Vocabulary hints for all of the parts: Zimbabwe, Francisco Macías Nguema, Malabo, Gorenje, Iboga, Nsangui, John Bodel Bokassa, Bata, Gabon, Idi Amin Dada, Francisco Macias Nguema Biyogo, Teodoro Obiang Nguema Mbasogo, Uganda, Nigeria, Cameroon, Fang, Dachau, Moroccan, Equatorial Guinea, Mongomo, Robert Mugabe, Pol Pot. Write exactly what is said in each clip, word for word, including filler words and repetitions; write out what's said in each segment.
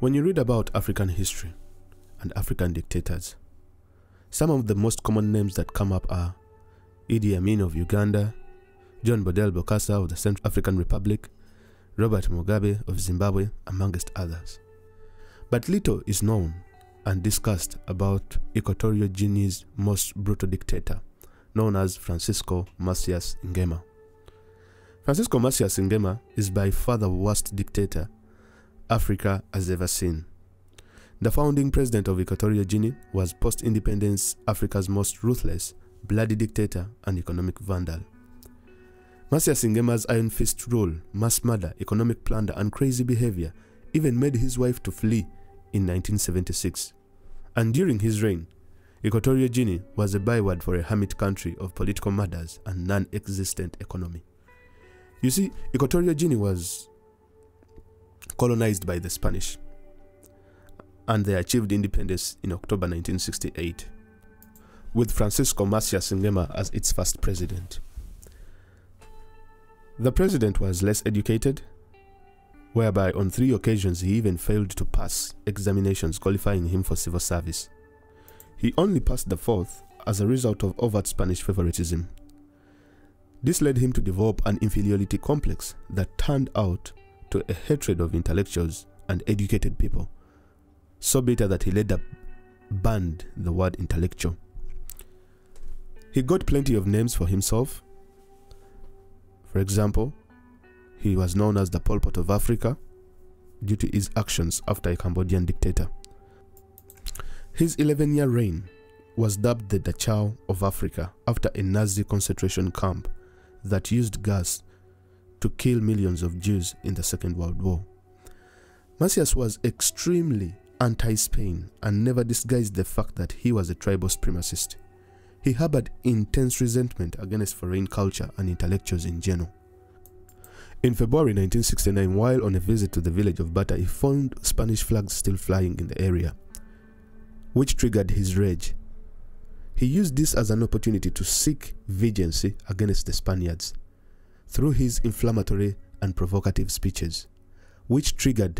When you read about African history and African dictators, some of the most common names that come up are Idi Amin of Uganda, John Bodel Bokassa of the Central African Republic, Robert Mugabe of Zimbabwe, amongst others. But little is known and discussed about Equatorial Guinea's most brutal dictator, known as Francisco Macías Nguema. Francisco Macías Nguema is by far the worst dictator Africa has ever seen. The founding president of Equatorial Guinea was post-independence Africa's most ruthless, bloody dictator and economic vandal. Macías Nguema's iron fist rule, mass murder, economic plunder and crazy behavior even made his wife to flee in nineteen seventy-six. And during his reign, Equatorial Guinea was a byword for a hermit country of political murders and non-existent economy. You see, Equatorial Guinea was colonized by the Spanish, and they achieved independence in October nineteen sixty-eight, with Francisco Macías Nguema as its first president. The president was less educated, whereby on three occasions he even failed to pass examinations qualifying him for civil service. He only passed the fourth as a result of overt Spanish favoritism. This led him to develop an inferiority complex that turned out to a hatred of intellectuals and educated people, so bitter that he later banned the word intellectual. He got plenty of names for himself. For example, he was known as the Pol Pot of Africa due to his actions after a Cambodian dictator. His eleven-year reign was dubbed the Dachau of Africa after a Nazi concentration camp that used gas to kill millions of Jews in the Second World War. Macías was extremely anti-Spain and never disguised the fact that he was a tribal supremacist. He harbored intense resentment against foreign culture and intellectuals in general. In February nineteen sixty-nine, while on a visit to the village of Bata, he found Spanish flags still flying in the area, which triggered his rage. He used this as an opportunity to seek vengeance against the Spaniards through his inflammatory and provocative speeches, which triggered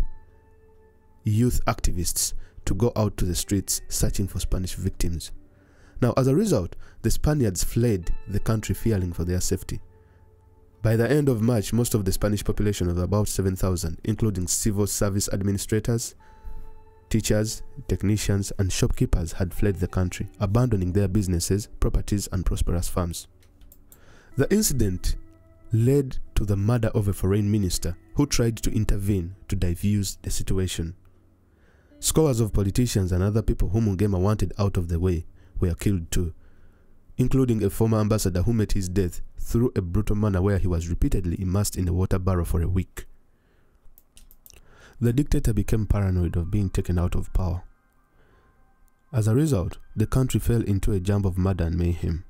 youth activists to go out to the streets searching for Spanish victims. Now, as a result, the Spaniards fled the country fearing for their safety. By the end of March, most of the Spanish population of about seven thousand, including civil service administrators, teachers, technicians, and shopkeepers, had fled the country, abandoning their businesses, properties, and prosperous farms. The incident led to the murder of a foreign minister who tried to intervene to diffuse the situation. Scores of politicians and other people whom Nguema wanted out of the way were killed too, including a former ambassador who met his death through a brutal manner where he was repeatedly immersed in the water barrel for a week. The dictator became paranoid of being taken out of power. As a result, the country fell into a jump of murder and mayhem.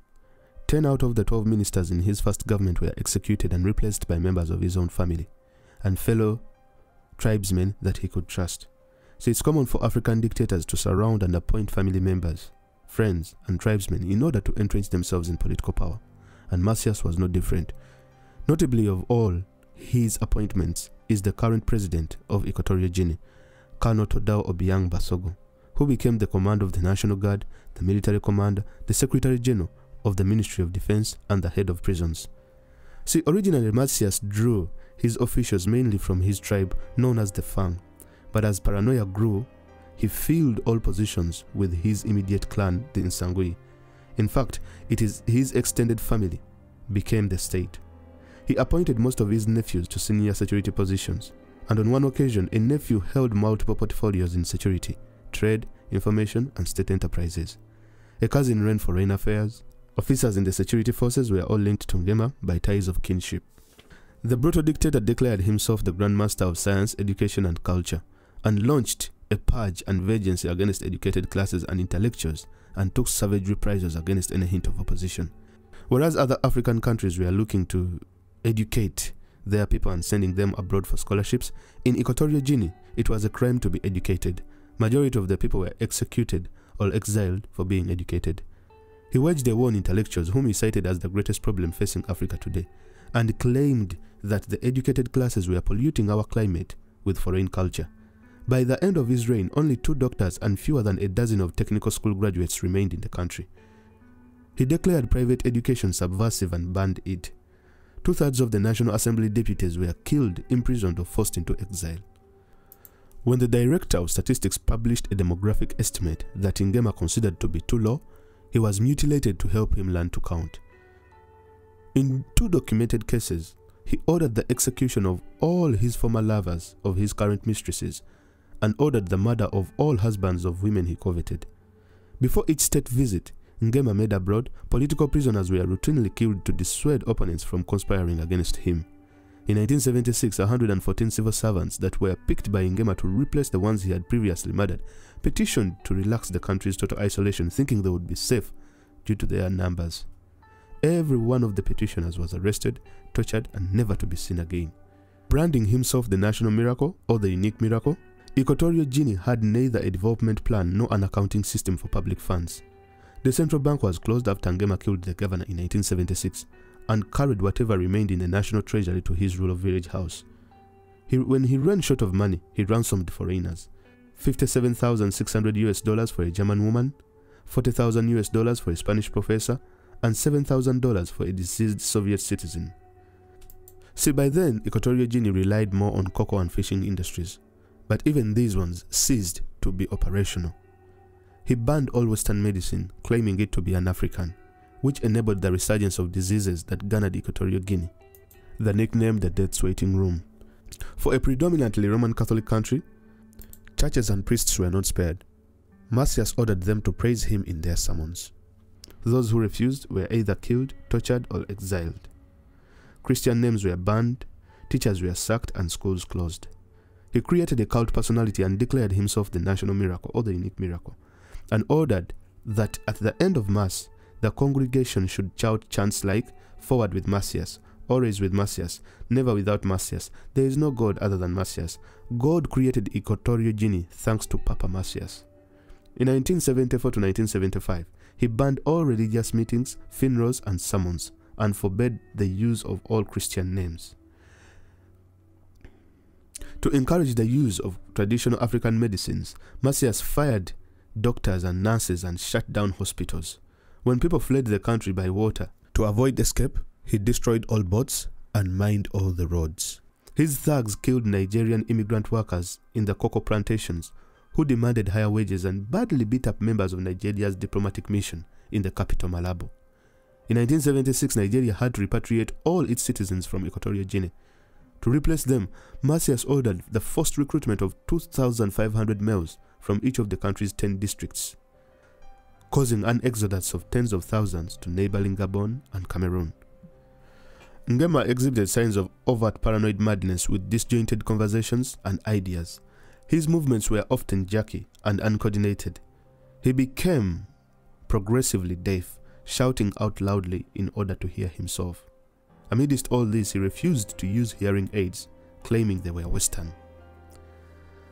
Ten out of the twelve ministers in his first government were executed and replaced by members of his own family and fellow tribesmen that he could trust. So it's common for African dictators to surround and appoint family members, friends, and tribesmen in order to entrench themselves in political power, and Macías was no different. Notably, of all his appointments is the current president of Equatorial Guinea, Colonel Teodoro Obiang Mbasogo, who became the commander of the National Guard, the military commander, the secretary general of the Ministry of Defense, and the head of prisons. See, originally Macías drew his officials mainly from his tribe known as the Fang, but as paranoia grew, he filled all positions with his immediate clan, the Nsangui. In fact, it is his extended family became the state. He appointed most of his nephews to senior security positions, and on one occasion, a nephew held multiple portfolios in security, trade, information, and state enterprises. A cousin ran foreign affairs. Officers in the security forces were all linked to Nguema by ties of kinship. The brutal dictator declared himself the Grand Master of Science, Education and Culture, and launched a purge and vengeance against educated classes and intellectuals, and took savage reprisals against any hint of opposition. Whereas other African countries were looking to educate their people and sending them abroad for scholarships, in Equatorial Guinea, it was a crime to be educated. Majority of the people were executed or exiled for being educated. He waged a war on intellectuals, whom he cited as the greatest problem facing Africa today, and claimed that the educated classes were polluting our climate with foreign culture. By the end of his reign, only two doctors and fewer than a dozen of technical school graduates remained in the country. He declared private education subversive and banned it. Two-thirds of the National Assembly deputies were killed, imprisoned, or forced into exile. When the Director of Statistics published a demographic estimate that Nguema considered to be too low, he was mutilated to help him learn to count. In two documented cases, he ordered the execution of all his former lovers of his current mistresses and ordered the murder of all husbands of women he coveted. Before each state visit Nguema made abroad, political prisoners were routinely killed to dissuade opponents from conspiring against him. In nineteen seventy-six, one hundred fourteen civil servants that were picked by Nguema to replace the ones he had previously murdered petitioned to relax the country's total isolation, thinking they would be safe due to their numbers. Every one of the petitioners was arrested, tortured, and never to be seen again. Branding himself the national miracle or the unique miracle, Equatorial Guinea had neither a development plan nor an accounting system for public funds. The central bank was closed after Nguema killed the governor in nineteen seventy-six and carried whatever remained in the national treasury to his rural village house. He, when he ran short of money, he ransomed foreigners. fifty-seven thousand six hundred US dollars for a German woman, forty thousand US dollars for a Spanish professor, and seven thousand dollars for a deceased Soviet citizen. See, by then, Equatorial Guinea relied more on cocoa and fishing industries, but even these ones ceased to be operational. He banned all Western medicine, claiming it to be un-African, which enabled the resurgence of diseases that garnered Equatorial Guinea the nickname the Death's Waiting Room. For a predominantly Roman Catholic country, churches and priests were not spared. Macías ordered them to praise him in their sermons. Those who refused were either killed, tortured, or exiled. Christian names were banned, teachers were sacked, and schools closed. He created a cult personality and declared himself the national miracle or the unique miracle, and ordered that at the end of Mass, the congregation should shout chants like, "Forward with Macías," "Always with Macías," "Never without Macías," "There is no God other than Macías." God created Equatorial Guinea thanks to Papa Macías. In nineteen seventy-four to nineteen seventy-five, he banned all religious meetings, funerals, and sermons, and forbade the use of all Christian names. To encourage the use of traditional African medicines, Macías fired doctors and nurses and shut down hospitals. When people fled the country by water, to avoid escape, he destroyed all boats and mined all the roads. His thugs killed Nigerian immigrant workers in the cocoa plantations, who demanded higher wages and badly beat up members of Nigeria's diplomatic mission in the capital Malabo. In nineteen seventy-six, Nigeria had to repatriate all its citizens from Equatorial Guinea. To replace them, Macías ordered the forced recruitment of two thousand five hundred males from each of the country's ten districts, causing an exodus of tens of thousands to neighboring Gabon and Cameroon. Nguema exhibited signs of overt paranoid madness with disjointed conversations and ideas. His movements were often jerky and uncoordinated. He became progressively deaf, shouting out loudly in order to hear himself. Amidst all this, he refused to use hearing aids, claiming they were Western.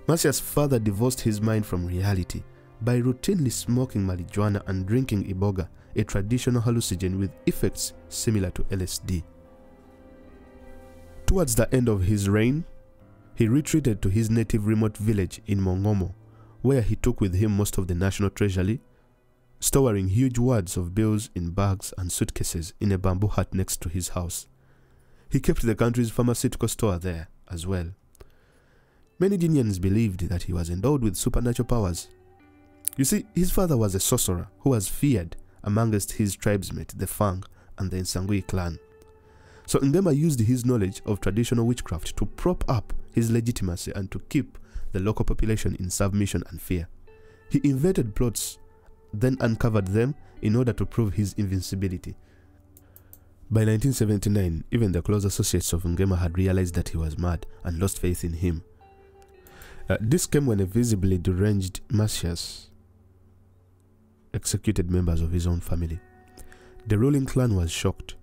Macías further divorced his mind from reality by routinely smoking marijuana and drinking Iboga, a traditional hallucinogen with effects similar to L S D. Towards the end of his reign, he retreated to his native remote village in Mongomo, where he took with him most of the national treasury, storing huge wads of bills in bags and suitcases in a bamboo hut next to his house. He kept the country's pharmaceutical store there as well. Many Guineans believed that he was endowed with supernatural powers. You see, his father was a sorcerer who was feared amongst his tribesmen, the Fang and the Nsangui clan. So Nguema used his knowledge of traditional witchcraft to prop up his legitimacy and to keep the local population in submission and fear. He invented plots, then uncovered them in order to prove his invincibility. By nineteen seventy-nine, even the close associates of Nguema had realized that he was mad and lost faith in him. Uh, this came when a visibly deranged Macías executed members of his own family. The ruling clan was shocked,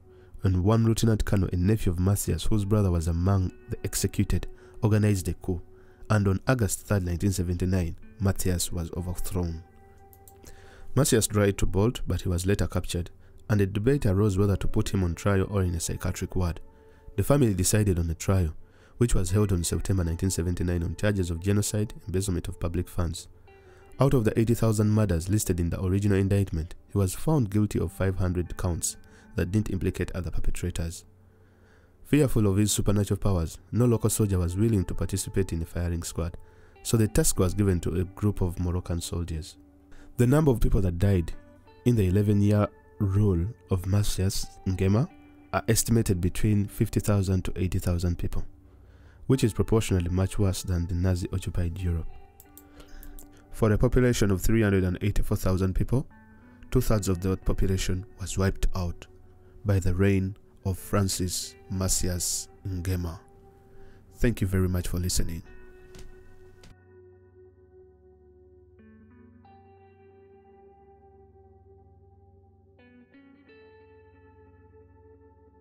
and one Lieutenant Colonel, a nephew of Macías, whose brother was among the executed, organized a coup, and on August third, nineteen seventy-nine, Macías was overthrown. Macías tried to bolt, but he was later captured, and a debate arose whether to put him on trial or in a psychiatric ward. The family decided on a trial, which was held on September nineteen seventy-nine on charges of genocide and embezzlement of public funds. Out of the eighty thousand murders listed in the original indictment, he was found guilty of five hundred counts that didn't implicate other perpetrators. Fearful of his supernatural powers, no local soldier was willing to participate in a firing squad, so the task was given to a group of Moroccan soldiers. The number of people that died in the eleven-year rule of Macías Nguema are estimated between fifty thousand to eighty thousand people, which is proportionally much worse than the Nazi-occupied Europe. For a population of three hundred eighty-four thousand people, two-thirds of the population was wiped out by the reign of Francis Macías Nguema. Thank you very much for listening.